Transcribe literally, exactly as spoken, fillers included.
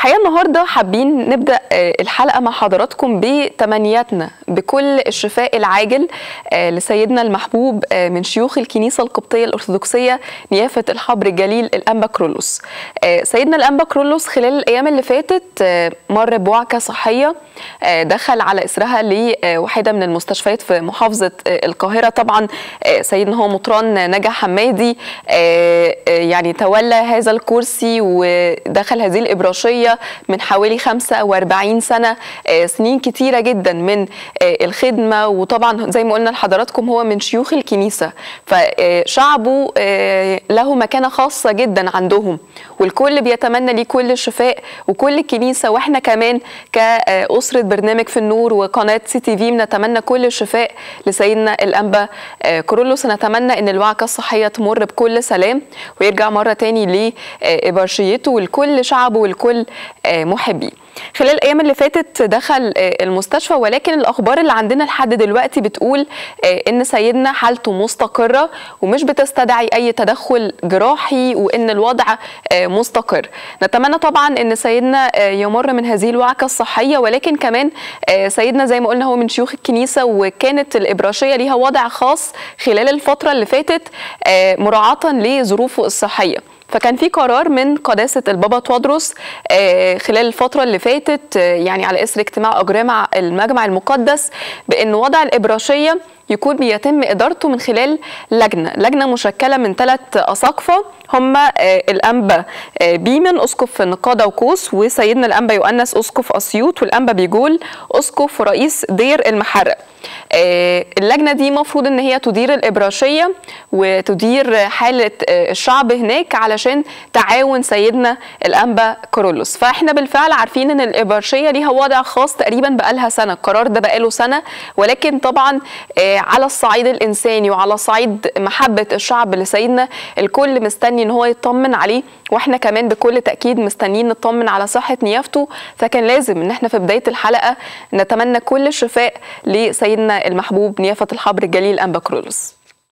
الحقيقه النهارده حابين نبدا الحلقه مع حضراتكم بتمنياتنا بكل الشفاء العاجل لسيدنا المحبوب من شيوخ الكنيسه القبطيه الارثوذكسيه نيافه الحبر الجليل الانبا كيرلس. سيدنا الانبا كيرلس خلال الايام اللي فاتت مر بوعكه صحيه دخل على اسرها لواحده من المستشفيات في محافظه القاهره. طبعا سيدنا هو مطران نجع حمادي يعني تولى هذا الكرسي ودخل هذه الإبراشية من حوالي خمسة وأربعين سنة، سنين كتيرة جدا من الخدمة. وطبعا زي ما قلنا لحضراتكم هو من شيوخ الكنيسة، فشعبه له مكانة خاصة جدا عندهم، والكل بيتمنى ليه كل الشفاء وكل الكنيسة. واحنا كمان كأسرة برنامج في النور وقناة سي تي في بنتمنى كل الشفاء لسيدنا الأنبا كيرلس. نتمنى ان الوعكة الصحية تمر بكل سلام ويرجع مرة تاني لإبرشيته والكل شعبه والكل محبيه. خلال الأيام اللي فاتت دخل المستشفى، ولكن الأخبار اللي عندنا لحد دلوقتي بتقول إن سيدنا حالته مستقرة ومش بتستدعي أي تدخل جراحي وإن الوضع مستقر. نتمنى طبعا إن سيدنا يمر من هذه الوعكة الصحية، ولكن كمان سيدنا زي ما قلنا هو من شيوخ الكنيسة، وكانت الإبراشية ليها وضع خاص خلال الفترة اللي فاتت مراعاة لظروفه الصحية. فكان في قرار من قداسة البابا تواضروس خلال الفترة اللي فاتت يعني على إثر اجتماع أجراه مع المجمع المقدس بأن وضع الإبراشية يكون بيتم إدارته من خلال لجنة لجنة مشكلة من ثلاث أساقفة، هم الأنبا بيمن أسقف نقادة وكوس، وسيدنا الأنبا يؤنس أسقف أسيوط، والأنبا بيجول أسقف رئيس دير المحرق. اللجنة دي مفروض إن هي تدير الإبراشية وتدير حالة الشعب هناك علشان تعاون سيدنا الأنبا كيرلس. فإحنا بالفعل عارفين إن الإبراشية ليها وضع خاص تقريبا بقالها سنة، القرار ده بقاله سنة، ولكن طبعا على الصعيد الإنساني وعلى صعيد محبة الشعب لسيدنا الكل مستني إن هو يطمن عليه، وإحنا كمان بكل تأكيد مستنيين نطمن على صحة نيافته. فكان لازم إن إحنا في بداية الحلقة نتمنى كل الشفاء لسيدنا المحبوب نيافة الحبر الجليل الأنبا كيرلس.